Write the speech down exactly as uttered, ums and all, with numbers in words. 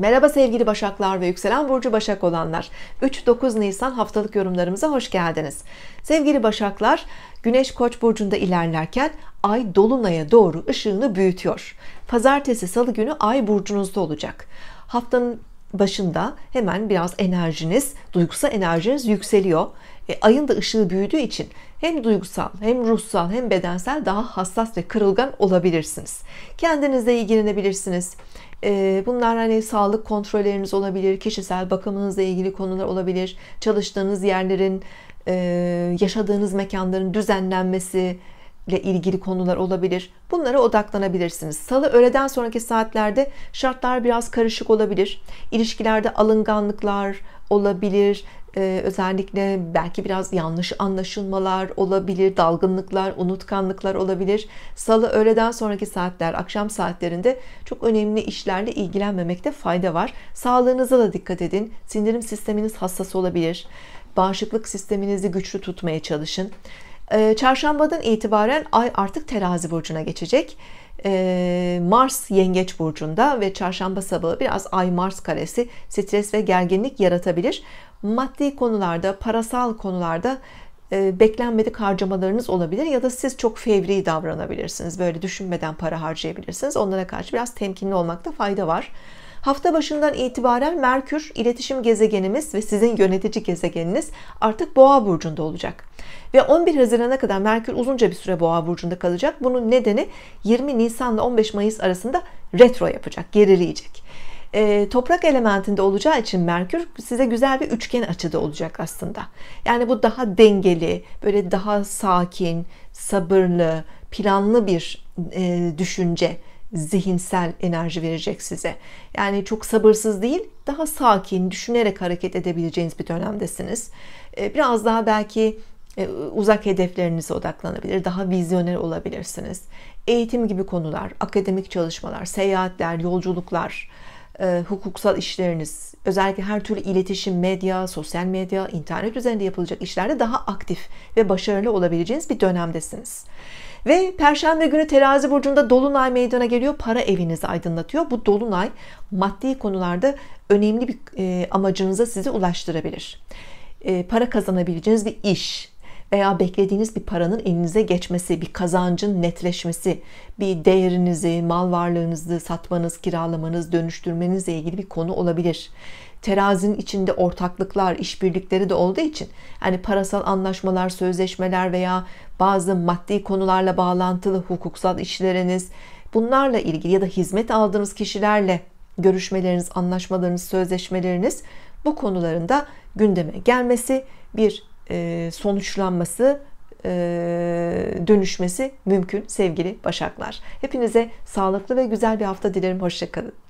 Merhaba sevgili Başaklar ve Yükselen Burcu Başak olanlar. üç dokuz Nisan haftalık yorumlarımıza hoş geldiniz. Sevgili Başaklar, Güneş Koç burcunda ilerlerken Ay dolunaya doğru ışığını büyütüyor. Pazartesi, Salı günü Ay burcunuzda olacak. Haftanın başında hemen biraz enerjiniz, duygusal enerjiniz yükseliyor. E, ayın da ışığı büyüdüğü için hem duygusal, hem ruhsal, hem bedensel daha hassas ve kırılgan olabilirsiniz. Kendinizle ilgilenebilirsiniz. E, bunlar hani sağlık kontrolleriniz olabilir, kişisel bakımınızla ilgili konular olabilir, çalıştığınız yerlerin, e, yaşadığınız mekanların düzenlenmesi ile ilgili konular olabilir. Bunlara odaklanabilirsiniz. Salı öğleden sonraki saatlerde şartlar biraz karışık olabilir. İlişkilerde alınganlıklar olabilir. Ee, özellikle belki biraz yanlış anlaşılmalar olabilir. Dalgınlıklar, unutkanlıklar olabilir. Salı öğleden sonraki saatler, akşam saatlerinde çok önemli işlerle ilgilenmemekte fayda var. Sağlığınıza da dikkat edin. Sindirim sisteminiz hassas olabilir. Bağışıklık sisteminizi güçlü tutmaya çalışın. Çarşambadan itibaren Ay artık Terazi burcuna geçecek. Mars Yengeç burcunda ve çarşamba sabahı biraz Ay Mars karesi stres ve gerginlik yaratabilir. Maddi konularda, parasal konularda beklenmedik harcamalarınız olabilir ya da siz çok fevri davranabilirsiniz. Böyle düşünmeden para harcayabilirsiniz. Onlara karşı biraz temkinli olmakta fayda var. Hafta başından itibaren Merkür iletişim gezegenimiz ve sizin yönetici gezegeniniz artık Boğa burcunda olacak. Ve on bir Haziran'a kadar Merkür uzunca bir süre Boğa burcunda kalacak. Bunun nedeni yirmi Nisan ile on beş Mayıs arasında retro yapacak, gerileyecek. E, toprak elementinde olacağı için Merkür size güzel bir üçgen açıda olacak aslında. Yani bu daha dengeli, böyle daha sakin, sabırlı, planlı bir e, düşünce, zihinsel enerji verecek size. Yani çok sabırsız değil, daha sakin, düşünerek hareket edebileceğiniz bir dönemdesiniz. E, biraz daha belki uzak hedeflerinize odaklanabilir, daha vizyoner olabilirsiniz. Eğitim gibi konular, akademik çalışmalar, seyahatler, yolculuklar, e, hukuksal işleriniz, özellikle her türlü iletişim, medya, sosyal medya, internet üzerinde yapılacak işlerde daha aktif ve başarılı olabileceğiniz bir dönemdesiniz. Ve Perşembe günü Terazi burcunda dolunay meydana geliyor. Para evinizi aydınlatıyor. Bu dolunay maddi konularda önemli bir e, amacınıza sizi ulaştırabilir. E, para kazanabileceğiniz bir iş veya beklediğiniz bir paranın elinize geçmesi, bir kazancın netleşmesi, bir değerinizi, mal varlığınızı satmanız, kiralamanız, dönüştürmenizle ilgili bir konu olabilir. Terazinin içinde ortaklıklar, işbirlikleri de olduğu için hani parasal anlaşmalar, sözleşmeler veya bazı maddi konularla bağlantılı hukuksal işleriniz, bunlarla ilgili ya da hizmet aldığınız kişilerle görüşmeleriniz, anlaşmalarınız, sözleşmeleriniz, bu konuların da gündeme gelmesi, bir sonuçlanması, dönüşmesi mümkün sevgili Başaklar. Hepinize sağlıklı ve güzel bir hafta dilerim. Hoşça kalın.